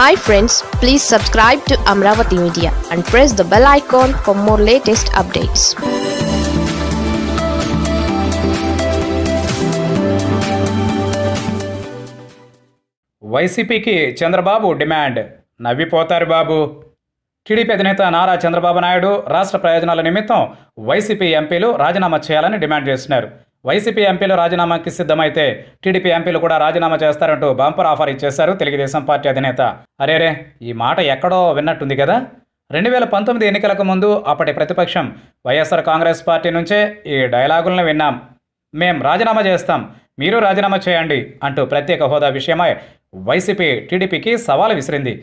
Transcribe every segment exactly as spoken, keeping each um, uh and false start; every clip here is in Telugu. Hi friends, please subscribe to Amaravathi Media and press the bell icon for more latest updates. Y C P ki Chandrababu demand. Navi Potari Babu. T D P adhineta Nara Chandrababu Naidu Rashtra Prayojanala Nimittam Y C P M P lu Rajanama cheyalani demand chestunnaru. Y C P ఎంపీలు రాజీనామాకి సిద్ధమైతే టీడీపీ ఎంపీలు కూడా రాజీనామా చేస్తారంటూ బంపర్ ఆఫర్ ఇచ్చేశారు తెలుగుదేశం పార్టీ అధినేత. అరేరే, ఈ మాట ఎక్కడో విన్నట్టుంది కదా. రెండు వేల పంతొమ్మిది ఎన్నికలకు ముందు అప్పటి ప్రతిపక్షం వైఎస్ఆర్ కాంగ్రెస్ పార్టీ నుంచే ఈ డైలాగులను విన్నాం. మేం రాజీనామా చేస్తాం, మీరు రాజీనామా చేయండి అంటూ ప్రత్యేక హోదా విషయమై వైసీపీ టీడీపీకి సవాల్ విసిరింది.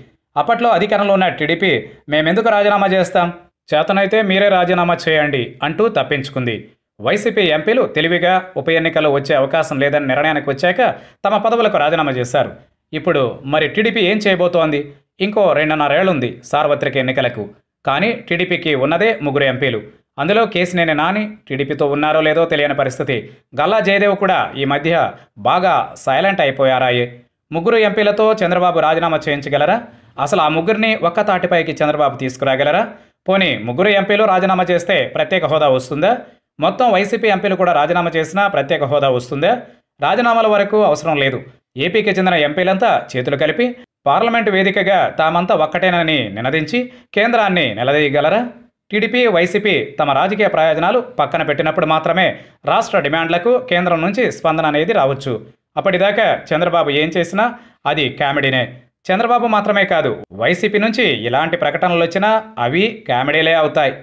అప్పట్లో అధికారంలో ఉన్న టీడీపీ మేమెందుకు రాజీనామా చేస్తాం, చేతనైతే మీరే రాజీనామా చేయండి అంటూ తప్పించుకుంది. వైసీపీ ఎంపీలు తెలివిగా ఉప ఎన్నికలు వచ్చే అవకాశం లేదని నిర్ణయానికి వచ్చాక తమ పదవులకు రాజీనామా చేశారు. ఇప్పుడు మరి టీడీపీ ఏం చేయబోతోంది? ఇంకో రెండున్నరేళ్లుంది సార్వత్రిక ఎన్నికలకు. కానీ టీడీపీకి ఉన్నదే ముగ్గురు ఎంపీలు. అందులో కేసినేని నాని టీడీపీతో ఉన్నారో లేదో తెలియని పరిస్థితి. గల్లా జయదేవ్ కూడా ఈ మధ్య బాగా సైలెంట్ అయిపోయారాయే. ముగ్గురు ఎంపీలతో చంద్రబాబు రాజీనామా చేయించగలరా? అసలు ఆ ముగ్గురిని ఒక్క తాటిపైకి చంద్రబాబు తీసుకురాగలరా? పోనీ ముగ్గురు ఎంపీలు రాజీనామా చేస్తే ప్రత్యేక హోదా వస్తుందా? మొత్తం వైసీపీ ఎంపీలు కూడా రాజీనామా చేసినా ప్రత్యేక హోదా వస్తుందా? రాజీనామాల వరకు అవసరం లేదు. ఏపీకి చెందిన ఎంపీలంతా చేతులు కలిపి పార్లమెంటు వేదికగా తామంతా ఒక్కటేనని నినదించి కేంద్రాన్ని నిలదీయగలరా? టీడీపీ వైసీపీ తమ రాజకీయ ప్రయోజనాలు పక్కన పెట్టినప్పుడు మాత్రమే రాష్ట్ర డిమాండ్లకు కేంద్రం నుంచి స్పందన అనేది రావచ్చు. అప్పటిదాకా చంద్రబాబు ఏం చేసినా అది కామెడీనే. చంద్రబాబు మాత్రమే కాదు, వైసీపీ నుంచి ఇలాంటి ప్రకటనలు వచ్చినా అవి కామెడీలే అవుతాయి.